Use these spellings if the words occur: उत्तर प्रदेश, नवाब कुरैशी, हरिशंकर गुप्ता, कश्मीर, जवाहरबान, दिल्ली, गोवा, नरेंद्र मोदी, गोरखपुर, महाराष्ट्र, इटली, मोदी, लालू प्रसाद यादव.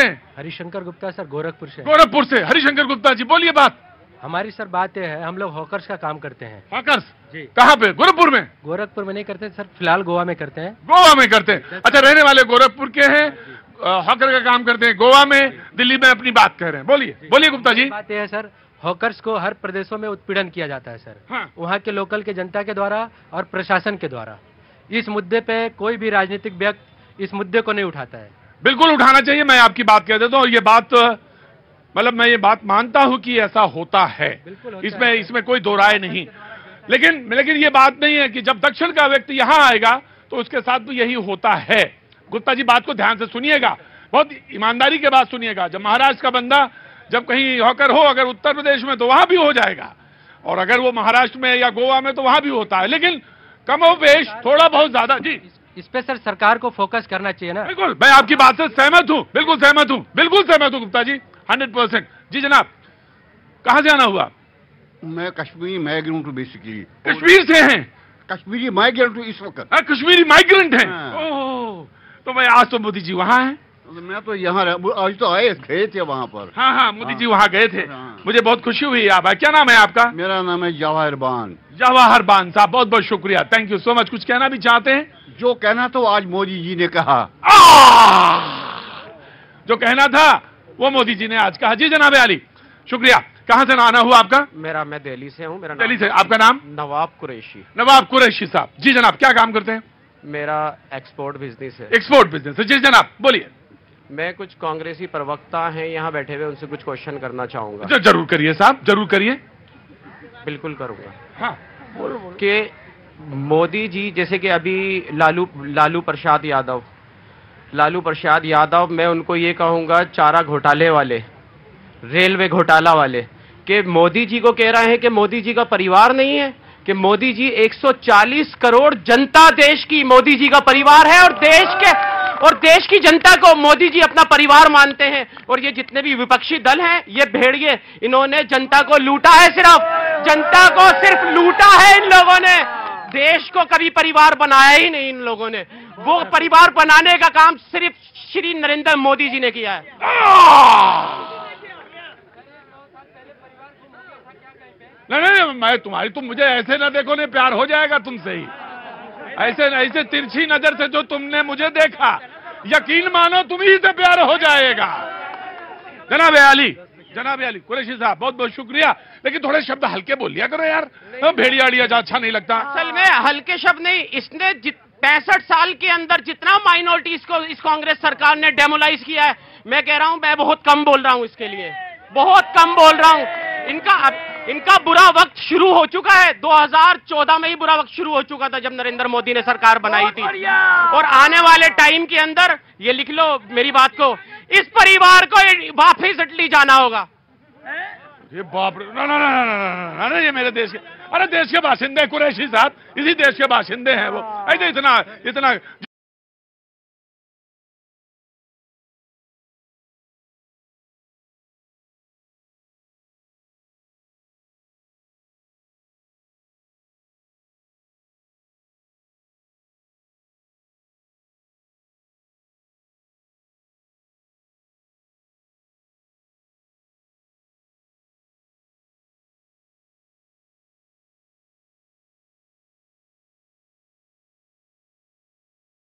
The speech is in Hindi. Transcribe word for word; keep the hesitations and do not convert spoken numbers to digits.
से? हरिशंकर गुप्ता सर, गोरखपुर से। गोरखपुर से हरिशंकर गुप्ता जी, बोलिए बात। हमारी सर बात यह है, हम लोग हॉकर्स का काम करते हैं। हॉकर्स जी कहाँ पे? गोरखपुर में। गोरखपुर में नहीं करते सर, फिलहाल गोवा में करते हैं। गोवा में करते हैं, अच्छा। रहने वाले गोरखपुर के हैं, हॉकर का काम करते हैं गोवा में, दिल्ली में अपनी बात कह रहे हैं। बोलिए बोलिए गुप्ता जी। बात यह है सर, हॉकर्स को हर प्रदेशों में उत्पीड़न किया जाता है सर, वहाँ के लोकल के जनता के द्वारा और प्रशासन के द्वारा। इस मुद्दे पे कोई भी राजनीतिक व्यक्ति इस मुद्दे को नहीं उठाता है। बिल्कुल उठाना चाहिए, मैं आपकी बात कह देता हूँ। ये बात मतलब मैं ये बात मानता हूँ कि ऐसा होता है, इसमें इसमें कोई दो राय नहीं। लेकिन लेकिन ये बात नहीं है कि जब दक्षिण का व्यक्ति यहाँ आएगा तो उसके साथ भी यही होता है। गुप्ता जी बात को ध्यान से सुनिएगा, बहुत ईमानदारी के बाद सुनिएगा। जब महाराष्ट्र का बंदा जब कहीं होकर हो, अगर उत्तर प्रदेश में तो वहां भी हो जाएगा, और अगर वो महाराष्ट्र में या गोवा में तो वहां भी होता है, लेकिन कमोपेश थोड़ा बहुत ज्यादा। जी इस पे सर सरकार को फोकस करना चाहिए ना। बिल्कुल, मैं आपकी बात से सहमत हूँ, बिल्कुल सहमत हूँ, बिल्कुल सहमत हूँ गुप्ता जी, हंड्रेड परसेंट। जी जनाब, कहाँ से आना हुआ? मैं कश्मीरी माइग्रेंट हूँ, बेसिकली कश्मीर से हैं। कश्मीरी माइग्रेंट हूँ इस वक्त। कश्मीरी माइग्रेंट हैं। ओह, तो मैं आज तो मोदी जी वहाँ हैं, मैं तो यहाँ, आज तो आए गए थे वहाँ पर। हाँ हाँ, मोदी जी वहाँ गए थे, मुझे बहुत खुशी हुई। आप, क्या नाम है आपका? मेरा नाम है जवाहरबान। जवाहरबान साहब, बहुत बहुत शुक्रिया, थैंक यू सो मच। कुछ कहना भी चाहते हैं? जो कहना तो आज मोदी जी ने कहा, जो कहना था वो मोदी जी ने आज कहा। जी जनाब अली, शुक्रिया। कहाँ से आना हुआ आपका? मेरा, मैं दिल्ली से हूँ। मेरा दिल्ली से। आपका नाम? नवाब कुरैशी। नवाब कुरैशी साहब, जी जनाब, क्या काम करते हैं? मेरा एक्सपोर्ट बिजनेस है। एक्सपोर्ट बिजनेस, जी जनाब बोलिए। मैं, कुछ कांग्रेसी प्रवक्ता हैं यहाँ बैठे हुए, उनसे कुछ क्वेश्चन करना चाहूंगा। जरूर करिए साहब, जरूर करिए। बिल्कुल करूंगा। हाँ, कि मोदी जी, जैसे कि अभी लालू लालू प्रसाद यादव लालू प्रसाद यादव मैं उनको ये कहूँगा, चारा घोटाले वाले, रेलवे घोटाला वाले, कि मोदी जी को कह रहे हैं कि मोदी जी का परिवार नहीं है, कि मोदी जी एक सौ चालीस करोड़ जनता देश की, मोदी जी का परिवार है, और देश के और देश की जनता को मोदी जी अपना परिवार मानते हैं। और ये जितने भी विपक्षी दल हैं, ये भेड़िए, इन्होंने जनता को लूटा है, सिर्फ जनता को सिर्फ लूटा है इन लोगों ने, देश को कभी परिवार बनाया ही नहीं इन लोगों ने। वो परिवार बनाने का काम सिर्फ श्री नरेंद्र मोदी जी ने किया है। नहीं नहीं, मैं तुम्हारी, तुम मुझे ऐसे ना देखो, नहीं प्यार हो जाएगा तुमसे ही, ऐसे ऐसे तिरछी नजर से जो तुमने मुझे देखा, यकीन मानो तुम ही से प्यार हो जाएगा। जनाब अली, जनाब अली कुरैशी साहब, बहुत बहुत शुक्रिया। लेकिन थोड़े शब्द हल्के बोल लिया करो यार, भेड़िया अड़िया अच्छा नहीं लगता। असल में हल्के शब्द नहीं, इसने पैंसठ साल के अंदर जितना माइनॉरिटीज को इस कांग्रेस सरकार ने डेमोलाइज किया है, मैं कह रहा हूँ, मैं बहुत कम बोल रहा हूँ, इसके लिए बहुत कम बोल रहा हूँ। इनका इनका बुरा वक्त शुरू हो चुका है, दो हज़ार चौदह में ही बुरा वक्त शुरू हो चुका था जब नरेंद्र मोदी ने सरकार बनाई थी। और आने वाले टाइम के अंदर, ये लिख लो मेरी बात को, इस परिवार को वापिस इटली जाना होगा। ये बाप रे, ना ना ना ना ना ना, ये मेरे देश के, अरे देश के बाशिंदे कुरैशी साहब, इसी देश के बाशिंदे हैं वो, ऐसे इतना इतना